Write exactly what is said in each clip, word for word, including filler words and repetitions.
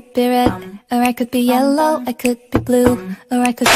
could be red, or I could be yellow, I could be blue, or I could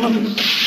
gentlemen.